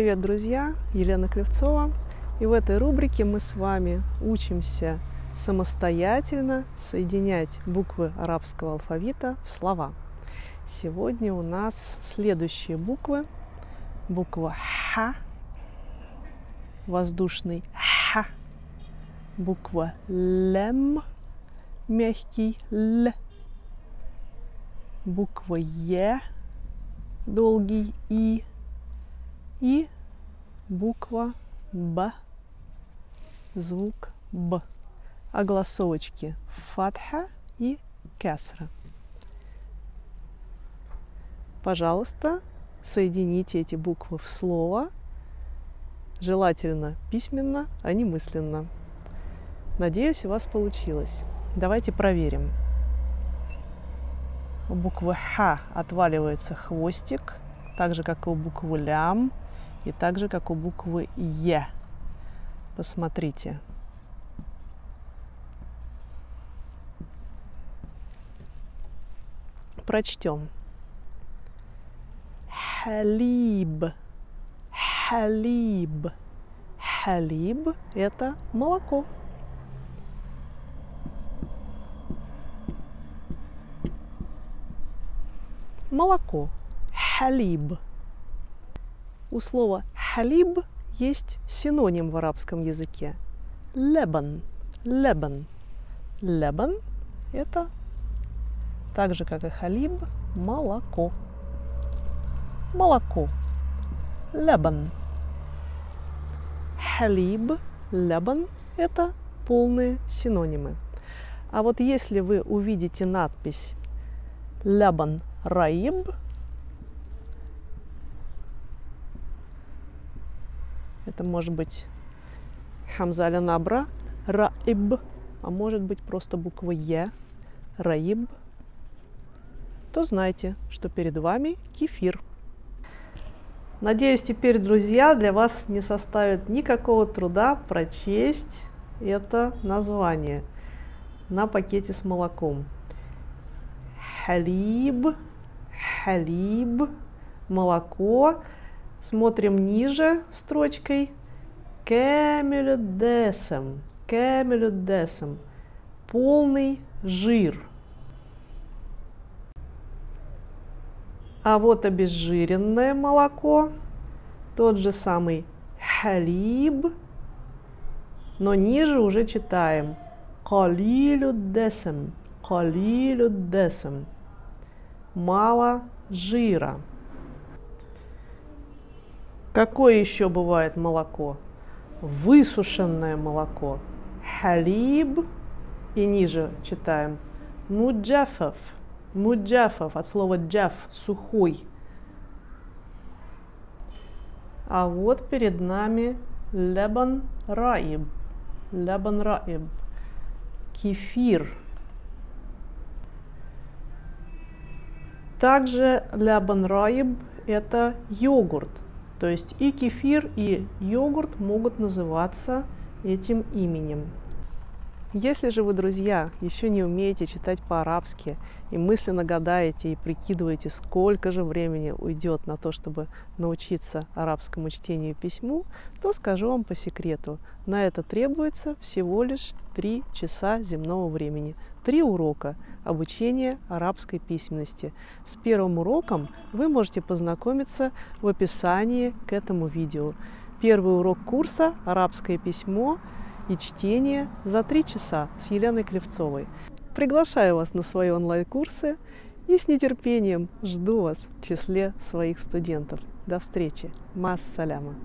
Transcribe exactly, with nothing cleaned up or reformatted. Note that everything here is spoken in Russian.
Привет, друзья! Елена Клевцова. И в этой рубрике мы с вами учимся самостоятельно соединять буквы арабского алфавита в слова. Сегодня у нас следующие буквы. Буква Х, воздушный Х. Буква Лем, мягкий Л. Буква Е, долгий И. И буква Б, звук Б. Огласовочки Фатха и Кясра. Пожалуйста, соедините эти буквы в слово, желательно письменно, а не мысленно. Надеюсь, у вас получилось. Давайте проверим. У буквы Х отваливается хвостик, так же, как и у буквы Лям. И так же, как у буквы Е. Посмотрите. Прочтем. Халиб. Халиб. Халиб – это молоко. Молоко. Халиб. У слова «халиб» есть синоним в арабском языке – «лебан». «Лебан». «Лебан» – это, так же как и «халиб», молоко. Молоко. «Лебан». «Халиб», «лебан» – это полные синонимы. А вот если вы увидите надпись «лябан раиб», это может быть хамза аля набра, раиб, а может быть просто буква Е, раиб, то знайте, что перед вами кефир. Надеюсь, теперь, друзья, для вас не составит никакого труда прочесть это название на пакете с молоком. Халиб, халиб, молоко. Смотрим ниже строчкой. Кэмелюдесем. Кэмелюдесем. Полный жир. А вот обезжиренное молоко. Тот же самый халиб. Но ниже уже читаем. Калилюдесем. Калилюдесем. Мало жира. Какое еще бывает молоко? Высушенное молоко. Халиб. И ниже читаем. Муджафаф. Муджафаф. От слова джаф. Сухой. А вот перед нами лябан раиб. Лябан раиб. Кефир. Также лябан раиб – это йогурт. То есть и кефир, и йогурт могут называться этим именем. Если же вы, друзья, еще не умеете читать по-арабски и мысленно гадаете и прикидываете, сколько же времени уйдет на то, чтобы научиться арабскому чтению и письму, то скажу вам по секрету. На это требуется всего лишь три часа земного времени. Три урока обучения арабской письменности. С первым уроком вы можете познакомиться в описании к этому видео. Первый урок курса «Арабское письмо и чтение» за три часа с Еленой Клевцовой. Приглашаю вас на свои онлайн-курсы и с нетерпением жду вас в числе своих студентов. До встречи! Мас саляма!